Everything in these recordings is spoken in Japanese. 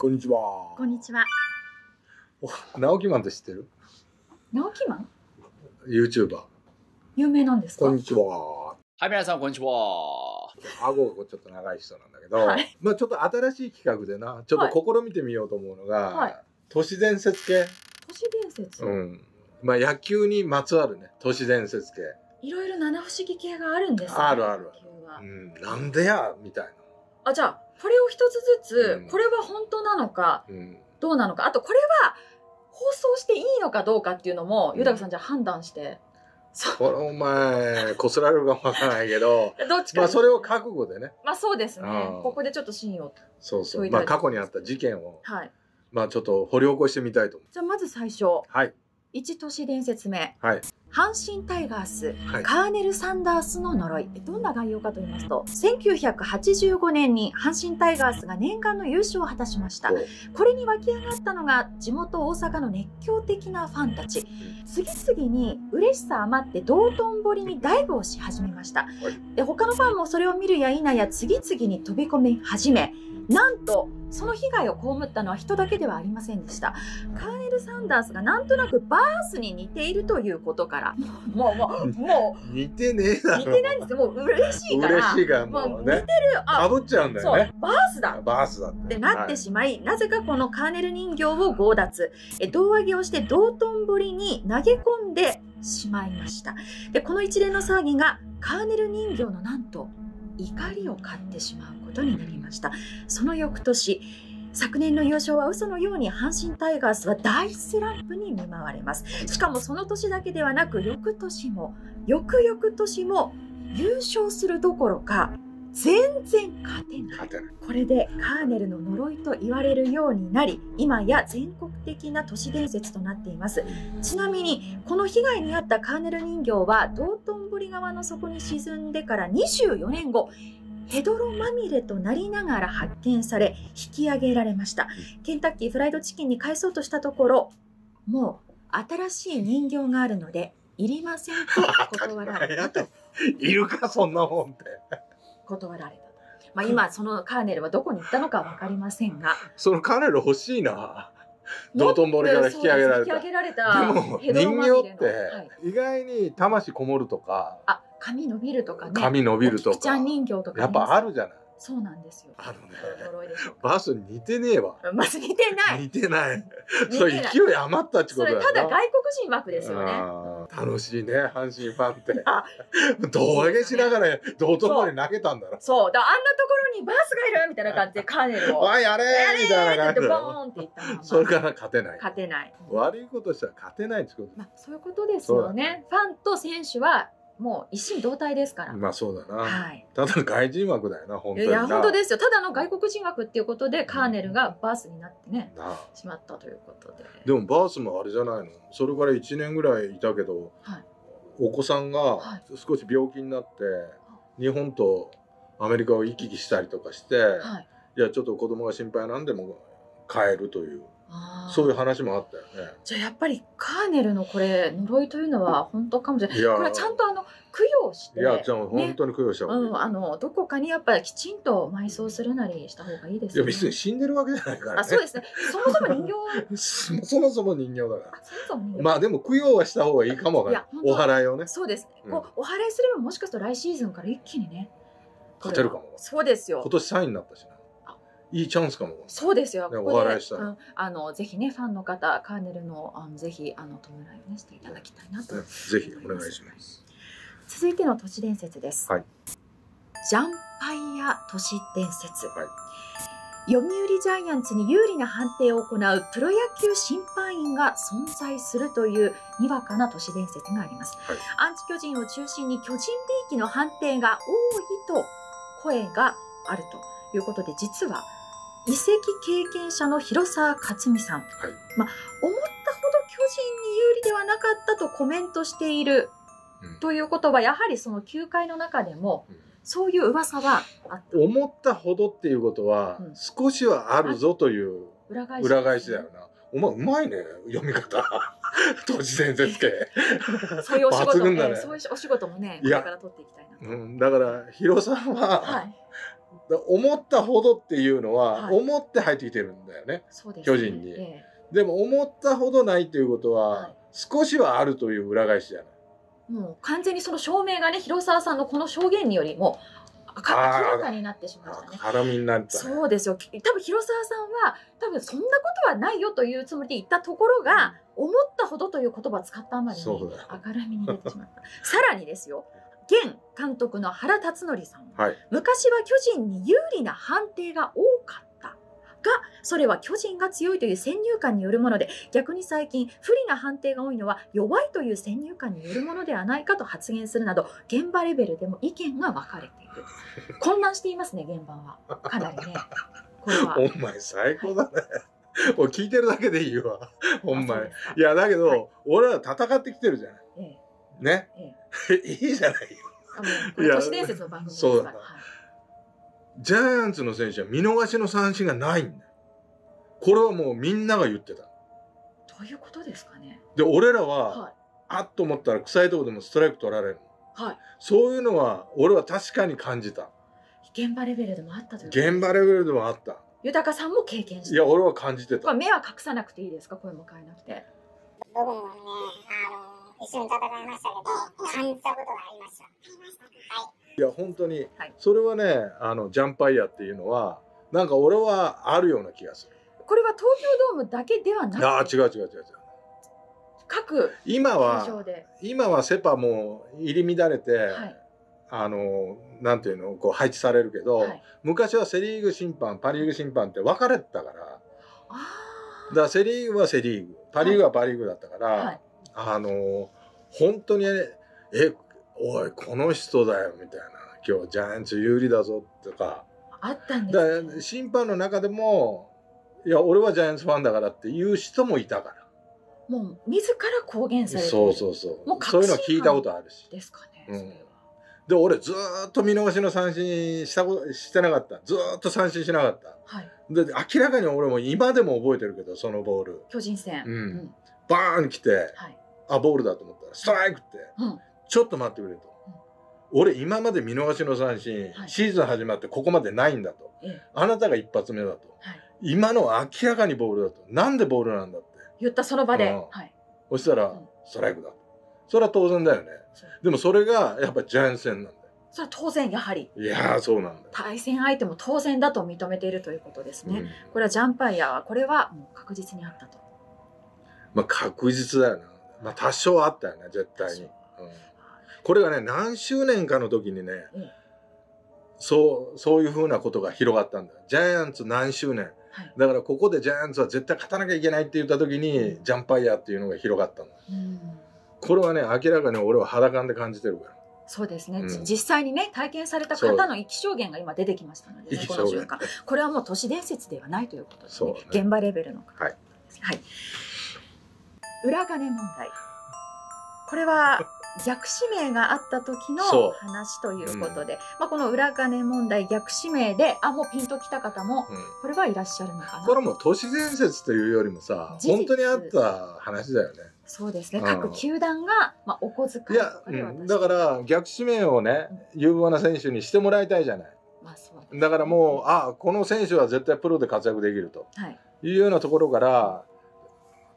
こんにちは。こんにちは。直木マンって知ってる？直木マン？YouTuber。有名なんですか？こんにちは。はい、皆さんこんにちは。顎がちょっと長い人なんだけど、はい、まあちょっと新しい企画でな、ちょっと試みてみようと思うのが、はい、都市伝説系。都市伝説。うん。まあ野球にまつわるね、都市伝説系。いろいろ七不思議系があるんですね。あるある。うん、なんでやみたいな。あ、じゃあこれを一つずつ、これは本当なのか、うん、どうなのか、あとこれは放送していいのかどうかっていうのも、うん、豊さんじゃあ判断して。これお前こすられるかもわからないけど、どっちか、まあそれを覚悟でね。まあそうですね。ここでちょっと芯を。そうそう。まあ過去にあった事件を、はい、まあちょっと掘り起こしてみたいと思う。じゃあまず最初。はい。1都市伝説目、はい、阪神タイガース、はい、カーネル・サンダースの呪い。どんな概要かと言いますと、1985年に阪神タイガースが念願の優勝を果たしました。これに湧き上がったのが地元大阪の熱狂的なファンたち。次々に嬉しさ余って道頓堀にダイブをし始めました。で、他のファンもそれを見るや否や次々に飛び込み始め、なんとその被害を被ったのは人だけではありませんでした。カーネル・サンダースがなんとなくバースに似ているということから、もう似てねえだろ。似てないんですよ。もう嬉しいから、もう似てる、かぶっちゃうんだよね。バースだバースだってなってしまい、なぜかこのカーネル人形を強奪、胴上げをして道頓堀に投げ込んでしまいました。で、この一連の騒ぎがカーネル人形のなんと怒りを買ってしまうことになりました。その翌年、昨年の優勝は嘘のように阪神タイガースは大スランプに見舞われます。しかもその年だけではなく、翌年も翌々年も優勝するどころか全然勝てない。これでカーネルの呪いと言われるようになり、今や全国的な都市伝説となっています。ちなみに、この被害に遭ったカーネル人形は、道頓堀川の底に沈んでから24年後、ヘドロまみれとなりながら発見され、引き上げられました。ケンタッキーフライドチキンに返そうとしたところ、もう新しい人形があるので、いりませんと断られたと。いるか、そんなもんって。断られた。まあ今そのカーネルはどこに行ったのかわかりませんが、そのカーネル欲しいな。道頓堀から引き上げられた。引き上げられた。でも人形って意外に魂こもるとか、あ、髪伸びるとかね。髪伸びるとか。ちゃん人形とか。やっぱあるじゃない。そうなんですよ。あるね。バースに似てねえわ。バース似てない。似てない。それ勢い余ったってことだよな。それただ外国人枠ですよね。楽しいね、阪神ファンって。胴上げしながら道頓堀投げたんだろ。そう。だからあんなところにバースがいるみたいな感じでカーネルを。わ、やれーみたいな感じで。ボーンっていった。それから勝てない。勝てない。悪いことしたら勝てないってこと。まあそういうことですよね。ファンと選手はもう一心同体ですから。まあそうだな。はい。ただの外人枠だよな、本当に。いや、本当ですよ。ただの外国人枠っていうことでカーネルがバースになってね、しまったということで。でもバースもあれじゃないの。それから1年ぐらいいたけど、お子さんが少し病気になって、日本とアメリカを行き来したりとかして、いやちょっと子供が心配なんでも帰るという。そういう話もあったよね。じゃあやっぱりカーネルのこれ呪いというのは本当かもしれない。これはちゃんと供養して、いやじゃあ本当に供養した方がいい。どこかにやっぱりきちんと埋葬するなりした方がいいですね。いや別に死んでるわけじゃないからね。あ、そうですね。そもそも人形そもそも人形だから。そもそも人形、まあでも供養はした方がいいかもわからない。お祓いをね。そうです、うん、こうお祓いすればもしかすると来シーズンから一気にね勝てるかも。そうですよ。今年3位になったしね。いいチャンスかも。そうですよ。お笑いしたい。ぜひね、ファンの方、カーネルのぜひ弔いをねしていただきたいなと。ぜひお願いします。続いての都市伝説です。はい。ジャンパイア都市伝説。はい。読売ジャイアンツに有利な判定を行うプロ野球審判員が存在するというにわかな都市伝説があります。はい。アンチ巨人を中心に巨人びいきの判定が多いと声があるということで、実は移籍経験者の広沢克美さん、はい、まあ、思ったほど巨人に有利ではなかったとコメントしている、うん、ということはやはりその球界の中でも、うん、そういう噂はあった。思ったほどっていうことは、うん、少しはあるぞという裏返し、ね、裏返しだよな。お前うまいね、読み方。都市伝説系。そういうお仕事もね、そういうお仕事もね、これから取っていきたいな。うん、だから広沢は、はい、思ったほどっていうのは、はい、思って入ってきてるんだよね、巨人に。でも思ったほどないということは、はい、少しはあるという裏返しじゃない。もう完全にその証明がね、広沢さんのこの証言によりも明らかになってしまいましたね。絡みになった、ね、そうですよ。多分広沢さんは多分そんなことはないよというつもりで言ったところが、うん、思ったほどという言葉を使ったあまりに明るみに出てしまった。さらにですよ、現監督の原辰徳さん、はい、昔は巨人に有利な判定が多かったが、それは巨人が強いという先入観によるもので、逆に最近不利な判定が多いのは弱いという先入観によるものではないかと発言するなど、現場レベルでも意見が分かれている。混乱していますね、現場は。かなりね。これはお前最高だね、はい、もう聞いてるだけでいいわほんまに。いやだけど、はい、俺ら戦ってきてるじゃない、ね、いいじゃないよ。都市伝説の番組ですから。ジャイアンツの選手は見逃しの三振がないんだよ。これはもうみんなが言ってた。どういうことですかね。で俺らは、はい、あっと思ったら臭いとこでもストライク取られる、はい、そういうのは俺は確かに感じた。現場レベルでもあったということです。現場レベルでもあった。豊さんも経験してた。いや俺は感じてた。目は隠さなくていいですか、声も変えなくて。僕もね、一緒に戦いましたけど、感じたことがありました。はい、いや本当に、はい、それはね、ジャンパイアっていうのはなんか俺はあるような気がする。これは東京ドームだけではなく、ああ違う違う違う違う。各今はセパも入り乱れて、はい、なんていうの、こう配置されるけど、はい、昔はセリーグ審判、パリーグ審判って分かれてたから。だからセリーグはセリーグ、パリーグはパリーグだったから、はいはい、本当にね、おいこの人だよみたいな、今日ジャイアンツ有利だぞとかあったんです、ね、だ審判の中でもいや俺はジャイアンツファンだからっていう人もいたから、もう自ら公言されて、そうそうそう、もうそういうの聞いたことあるしですかね、うん、で俺ずっと見逃しの三振してなかった、ずっと三振しなかった、はい、で明らかに俺も今でも覚えてるけど、そのボール巨人戦、うんうん、バーン来て、はい、あボールだと思ったらストライクって、うん、ちょっと待ってくれと、うん、俺今まで見逃しの三振、はい、シーズン始まってここまでないんだと、うん、あなたが一発目だと、はい、今の明らかにボールだと、なんでボールなんだって言ったその場で、うんはい、そしたら、うん、ストライクだと。それは当然だよね。でもそれがやっぱジャイアンツ戦なんだよ。それは当然やはり。いやーそうなんだ。対戦相手も当然だと認めているということですね。うん、これはジャンパイアはこれはもう確実にあったと。まあ確実だよな。まあ多少あったよね絶対に。うん、これがね何周年かの時にね、うん、そういうふうなことが広がったんだ。ジャイアンツ何周年。はい、だからここでジャイアンツは絶対勝たなきゃいけないって言った時に、うん、ジャンパイアっていうのが広がったんだ。うんこれはね明らかに俺は肌感で感じてるから。そうですね、うん、実際にね体験された方の意気証言が今出てきましたので、ね、この瞬間これはもう都市伝説ではないということですね、現場レベルの、はいはい、裏金問題、これは逆指名があった時の話ということで、うん、まあこの裏金問題逆指名でもうピンときた方もこれはいらっしゃるのかな、うん、これも都市伝説というよりもさ本当にあった話だよね。そうですね、各球団が、まあ、お小遣いとかでは、うん、だから逆指名をね、うん、有望な選手にしてもらいたいじゃない、まあそうですね、だからもうあこの選手は絶対プロで活躍できると、はい、いうようなところから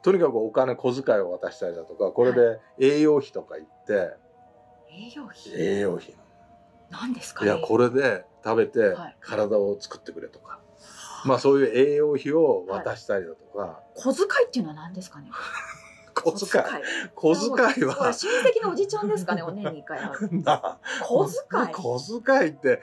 とにかくお金小遣いを渡したりだとか、これで栄養費とか言って、はい、栄養費なんですか、ね、いやこれで食べて体を作ってくれとか、はい、まあそういう栄養費を渡したりだとか、はい、小遣いっていうのは何ですかね小遣いは親戚のおじちゃんですかね、お年に1回は小遣いって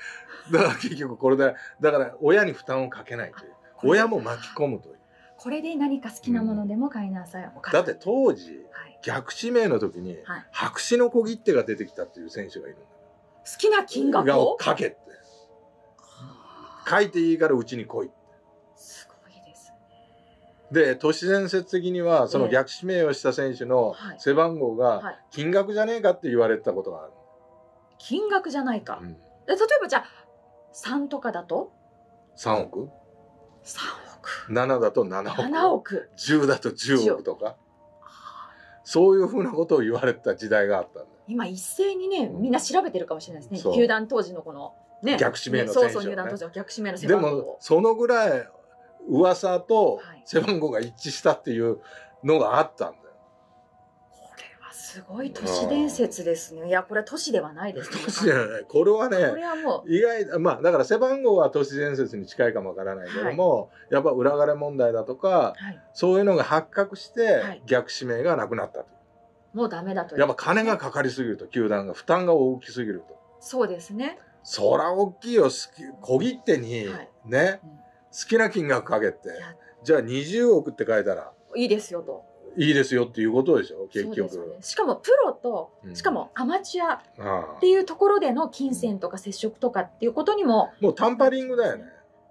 だから結局これでだから親に負担をかけないという、親も巻き込むという、これで何か好きなものでも買いなさい、うん、だって当時、はい、逆指名の時に、はい、白紙の小切手が出てきたっていう選手がいるんだ。好きな金額をかけって書いていいからうちに来い。で都市伝説的にはその逆指名をした選手の背番号が金額じゃねえかって言われてたことがある。金額じゃないか、うん、例えばじゃあ3とかだと3億、3億、7だと7億、10だと10億とか、そういうふうなことを言われてた時代があったんだ。今一斉にねみんな調べてるかもしれないですね、球団当時のこの逆指名の選手、ね、そうそう入団当時は逆指名の選手でもそのぐらい噂と背番号が一致したっていうのがあったんだよ。これはすごい都市伝説ですね。いやこれは都市ではないですね。都市ではない。これはね、これはもう意外、まあだから背番号は都市伝説に近いかもわからないけども、はい、やっぱ裏金問題だとか、はい、そういうのが発覚して逆指名がなくなったと。もうダメだと。やっぱ金がかかりすぎると球団が負担が大きすぎると。そうですね。そら大きいよ。小切手にね、はい、うん、好きな金額かけて、じゃあ20億って書いたらいいですよと。いいですよっていうことでしょ結局、ね、しかもプロと、うん、しかもアマチュアっていうところでの金銭とか接触とかっていうことにも、うん、もうタンパリングだよね。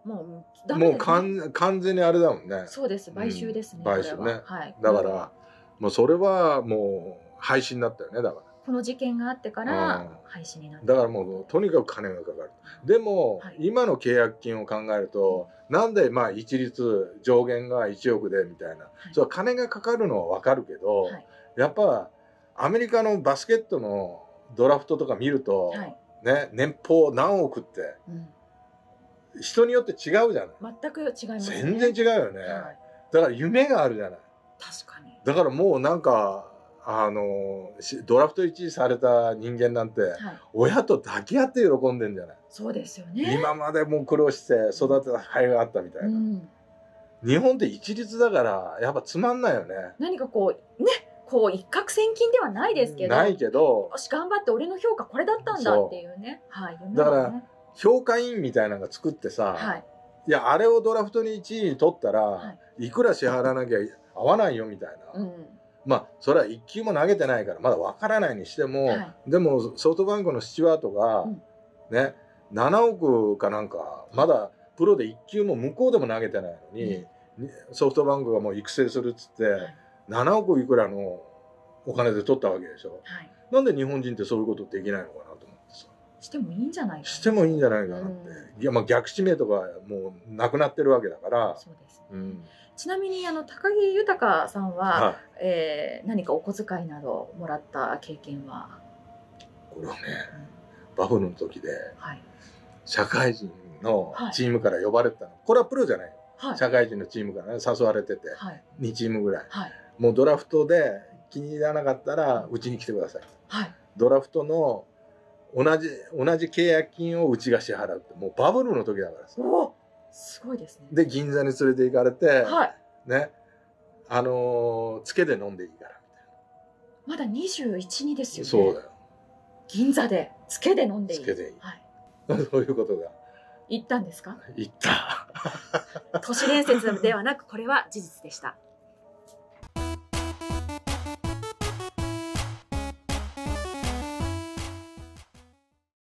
もうダメですね。もう完全にあれだもんね。そうです、買収ですね、うん、買収ね、はい、だから、うん、もうそれはもう廃止になったよね。だからこの事件があってから廃止になった。だからもうとにかく金がかかる。でも、はい、今の契約金を考えると、なんでまあ一律上限が1億でみたいな、はい、それは金がかかるのは分かるけど、はい、やっぱアメリカのバスケットのドラフトとか見ると、はい、ね、年俸何億って、うん、人によって違うじゃない。全く違いますね。全然違うよね、はい、だから夢があるじゃない。確かに。だからもうなんかドラフト1位された人間なんて、はい、親と抱き合って喜んでんじゃない。そうですよね。今までもう苦労して育てた甲斐があったみたいな、うん、日本って一律だからやっぱつまんないよね。何かこうね、こう一攫千金ではないですけど、ないけど、よし頑張って俺の評価これだったんだっていうね、はい、だから評価員みたいなのが作ってさ、はい、いやあれをドラフトに1位に取ったら、はい、いくら支払わなきゃ合わないよみたいな、うん、まあそれは1球も投げてないからまだ分からないにしても、はい、でもソフトバンクのスチュワートが、うん、ね、7億かなんかまだプロで1球も向こうでも投げてないのに、うん、ソフトバンクがもう育成するっつって、はい、7億いくらのお金で取ったわけでしょ、はい、なんで日本人ってそういうことできないのかなと思ってさ。してもいいんじゃないかな、してもいいんじゃないかなって、うん、いやまあ逆指名とかもうなくなってるわけだから。そうですね、うん。ちなみに高木豊さんは、はい、何かお小遣いなどもらった経験は。これはね、うん、バブルの時で、はい、社会人のチームから呼ばれたの、はい、これはプロじゃない、はい、社会人のチームから、ね、誘われてて、はい、2チームぐらい、はい、もうドラフトで気に入らなかったらうちに来てください、はい、ドラフトの同じ契約金をうちが支払うって、もうバブルの時だからさ。すごいですね。で銀座に連れて行かれて、はい、ね、つけで飲んでいいからみたいな。まだ21ですよね。そうだよ。銀座でつけで飲んでいい。つけでいい。はい。そういうことが。行ったんですか？行った。都市伝説ではなくこれは事実でした。